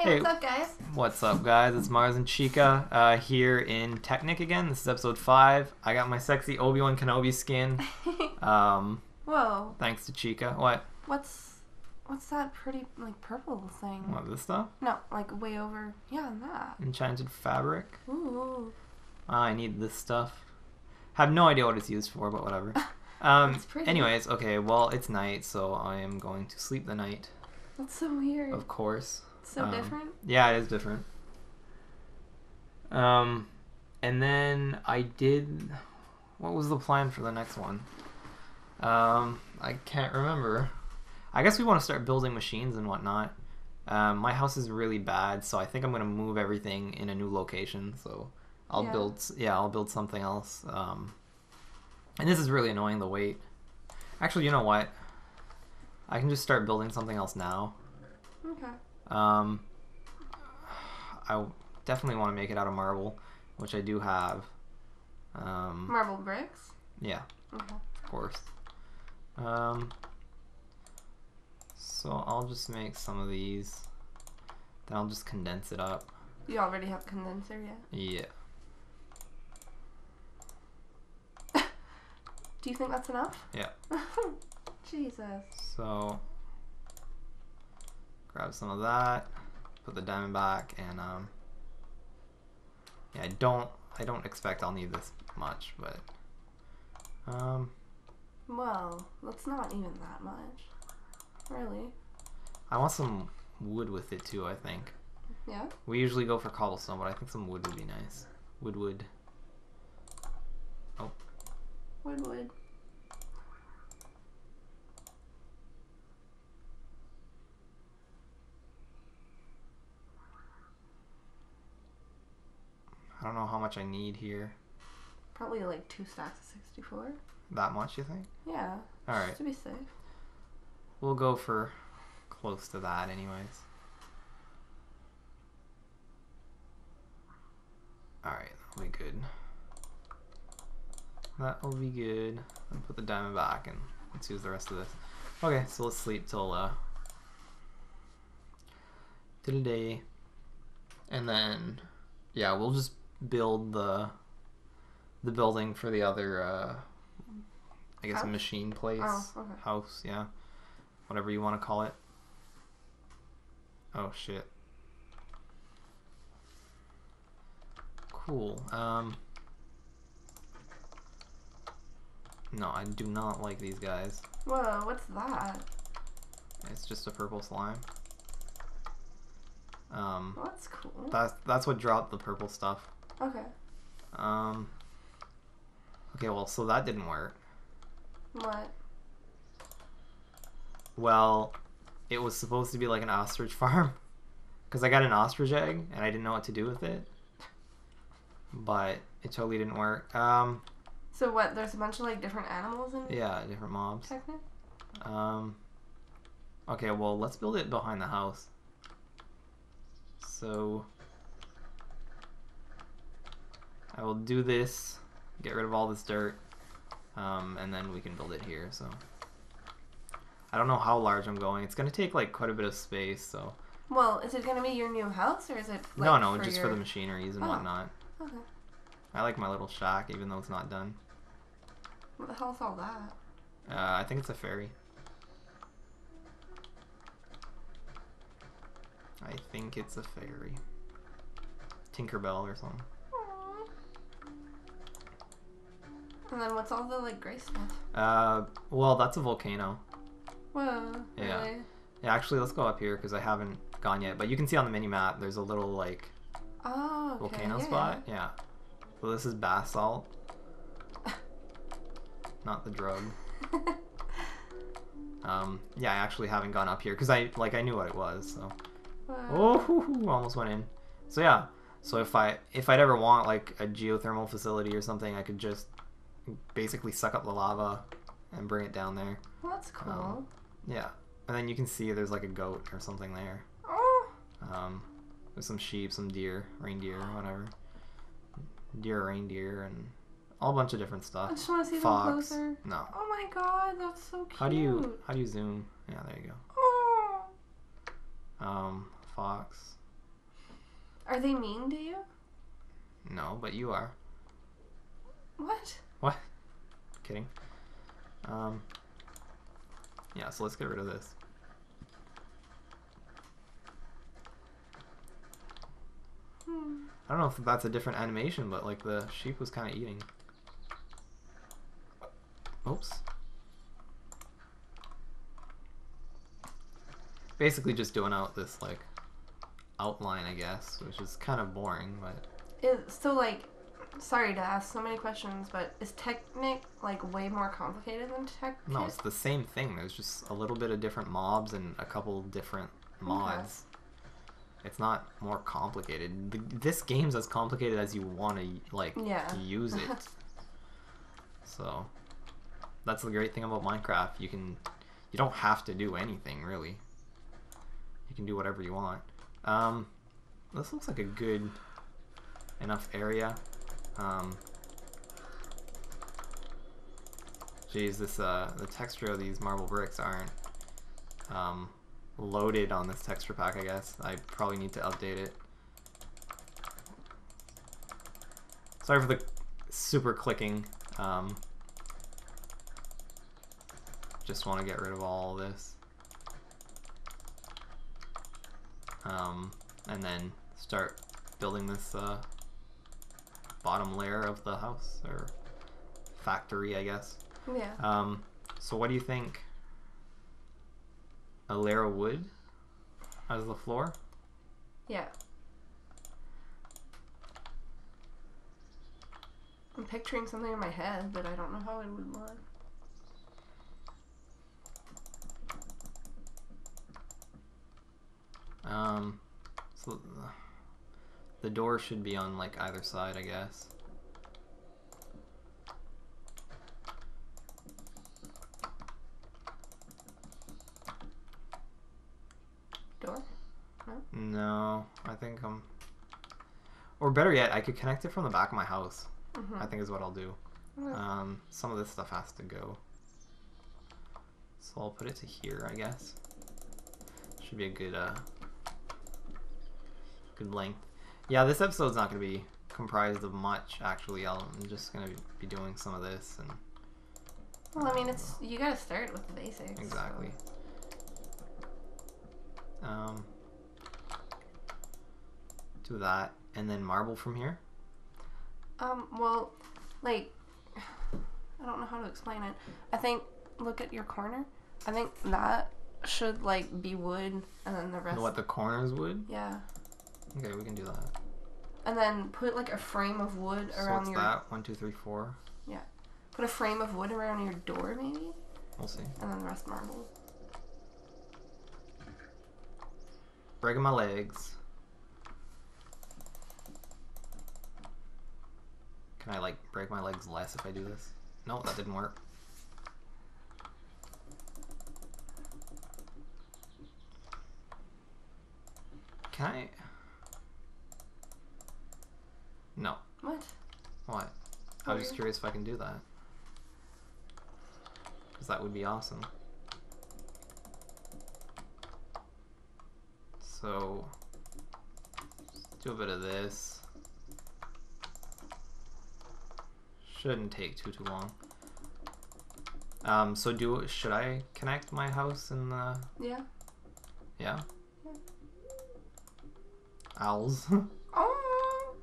Hey, what's up, guys? What's up, guys? It's Mars and Chica here in Technic again. This is episode 5. I got my sexy Obi-Wan Kenobi skin. Whoa. Thanks to Chica. What? What's that pretty, like, purple thing? What, this stuff? No, like, way over. Yeah, that. Enchanted fabric. Ooh. I need this stuff. Have no idea what it's used for, but whatever. It's pretty. Anyways, okay, well, it's night, so I am going to sleep the night. That's so weird. Of course. So different? Yeah, it is different. And then I did... What was the plan for the next one? I can't remember. I guess we want to start building machines and whatnot. My house is really bad, so I think I'm going to move everything in a new location. So I'll build something else. And this is really annoying, the wait. Actually, you know what? I can just start building something else now. Okay. I definitely want to make it out of marble, which I do have. Marble bricks? Yeah. Okay. Of course. So I'll just make some of these. Then I'll just condense it up. You already have condenser, yeah? Yeah. Do you think that's enough? Yeah. Jesus. So... grab some of that, put the diamond back, and yeah, I don't expect I'll need this much, but well, that's not even that much, really. I want some wood with it too. I think. Yeah. We usually go for cobblestone, but I think some wood would be nice. Wood. Oh. Wood. I don't know how much I need here. Probably like 2 stacks of 64. That much, you think? Yeah. All right. Just to be safe. We'll go for close to that anyways. All right, that'll be good. That'll be good. I'll put the diamond back and let's use the rest of this. Okay, so let's sleep till day. And then, yeah, we'll just build the building for the other I guess machine place. Oh, okay. House, yeah. Whatever you want to call it. Oh shit. Cool. No, I do not like these guys. Whoa, what's that? It's just a purple slime. Well, that's cool. That's what dropped the purple stuff. Okay. Okay, well, so that didn't work. What? Well, it was supposed to be like an ostrich farm, because I got an ostrich egg and I didn't know what to do with it. But it totally didn't work. So what? There's a bunch of like different animals in it? Yeah, different mobs. Technic? Okay, well, let's build it behind the house. So I will do this, get rid of all this dirt, and then we can build it here. So I don't know how large I'm going. It's going to take like quite a bit of space. So well, is it going to be your new house, or is it? Like, no, for just your... for the machineries and whatnot. Okay. I like my little shack, even though it's not done. What the hell is all that? I think it's a fairy. I think it's a fairy. Tinkerbell or something. Aww. And then what's all the, like, gray stuff? Well, that's a volcano. Whoa, yeah. Really? Yeah, actually, let's go up here, because I haven't gone yet. But you can see on the mini-map, there's a little, like, oh, okay. Volcano spot. Yeah. Well, this is basalt. Not the drug. Yeah, I actually haven't gone up here, because I knew what it was, so... Oh, almost went in. So yeah, so if I'd ever want like a geothermal facility or something, I could just basically suck up the lava and bring it down there. Well, that's cool. Yeah, and then you can see there's like a goat or something there. Oh. There's some sheep, some deer, reindeer, whatever. Deer, reindeer, and a whole bunch of different stuff. I just want to see Fox. Them closer. No. Oh my god, that's so cute. How do you zoom? Yeah, there you go. Oh. Fox. Are they mean to you? No, but you are. What? What? Kidding. Yeah, so let's get rid of this. I don't know if that's a different animation, but like the sheep was kind of eating. Oops. Basically just doing out this like outline, I guess, which is kind of boring, but... So like, sorry to ask so many questions, but is Technic like way more complicated than Technic? No, it's the same thing. There's just a little bit of different mobs and a couple different mods. Okay. It's not more complicated. This game's as complicated as you want to like use it. So that's the great thing about Minecraft. You don't have to do anything really. You can do whatever you want. This looks like a good enough area. Geez, this the texture of these marble bricks aren't loaded on this texture pack, I guess. I probably need to update it. Sorry for the super clicking. Just want to get rid of all this. And then start building this bottom layer of the house, or factory, I guess. Yeah. So what do you think? A layer of wood as the floor? Yeah. I'm picturing something in my head, but I don't know how it would look. So the door should be on like either side, I guess. No, I think or better yet, I could connect it from the back of my house. I think is what I'll do. Some of this stuff has to go. So I'll put it to here, I guess. Should be a good, good length. Yeah, this episode's not going to be comprised of much, actually. I'm just going to be doing some of this. And well, I mean, it's you got to start with the basics. Exactly. So. That and then marble from here. Well, like, I don't know how to explain it. I think look at your corner. I think that should like be wood, and then the rest. What, the corners wood? Yeah. Okay, we can do that. And then put like a frame of wood around your. So that 1, 2, 3, 4. Yeah. Put a frame of wood around your door, maybe. We'll see. And then the rest marble. Breaking my legs. Can I, like, break my legs less if I do this? No, that didn't work. Can I? No. What? What? I was just curious if I can do that. Because that would be awesome. So, let's do a bit of this. Shouldn't take too long. So should I connect my house in the? Yeah. Yeah. Owls. Oh.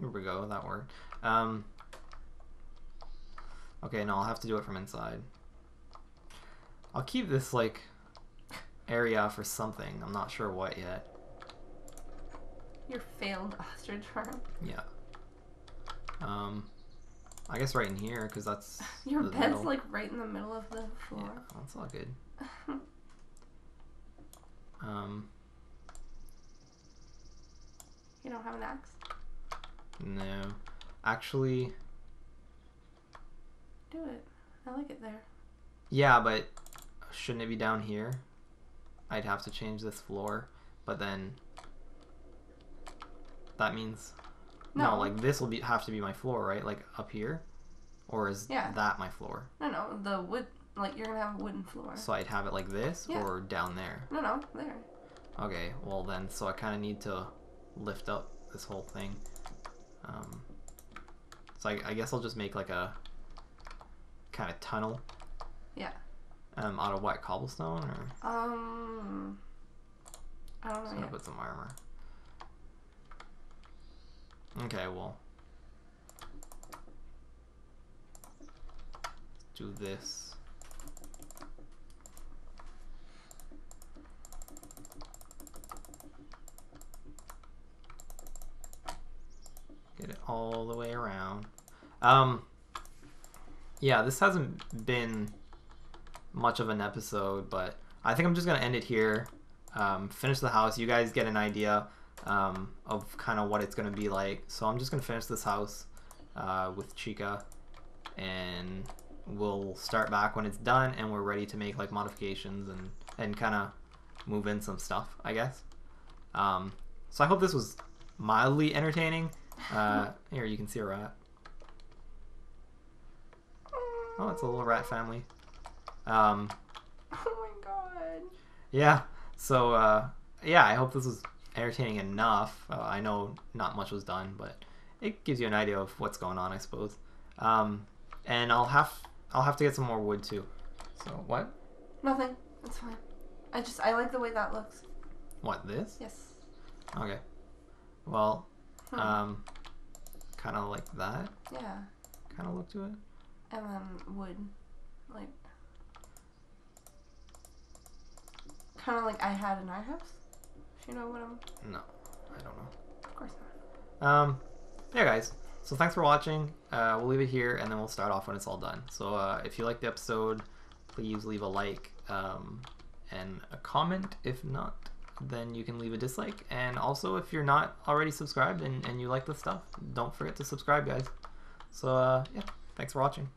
Here we go. That worked. Okay, no, I'll have to do it from inside. I'll keep this like area for something. I'm not sure what yet. Your failed ostrich farm. Yeah. I guess right in here, because that's your bed's middle. Like right in the middle of the floor. Yeah, that's all good. You don't have an axe? No. Actually. Do it. I like it there. Yeah, but shouldn't it be down here? I'd have to change this floor, but then. That means no, like this will have to be my floor, right? Like up here, or is that my floor? No, the wood Like, you're gonna have a wooden floor. So I'd have it like this, yeah. Or down there? No, no, there. Okay, well then, so I kind of need to lift up this whole thing. So I guess I'll just make like a kind of tunnel. Yeah. Out of what, cobblestone or? I don't know. I'm gonna put some armor. Okay, well. Let's do this. Get it all the way around. Yeah, this hasn't been much of an episode, but I think I'm just gonna end it here. Finish the house. You guys get an idea of kind of what it's gonna be like. So I'm just gonna finish this house with Chica, and we'll start back when it's done and we're ready to make like modifications and kind of move in some stuff, I guess. So I hope this was mildly entertaining. Here you can see a rat. Oh, it's a little rat family. Oh my god. Yeah, so yeah, I hope this was entertaining enough. I know not much was done, but it gives you an idea of what's going on, I suppose. And I'll have to get some more wood too. So what? Nothing. That's fine. I like the way that looks. What, this? Yes. Okay. Well, kind of like that. Yeah. Kind of look to it. And then wood, like kind of like I had in our house. Do you know what I'm? No, I don't know. Of course not. Yeah, guys. So thanks for watching. We'll leave it here, and then we'll start off when it's all done. So if you liked the episode, please leave a like and a comment. If not, then you can leave a dislike. And also, if you're not already subscribed and you like this stuff, don't forget to subscribe, guys. So yeah, thanks for watching.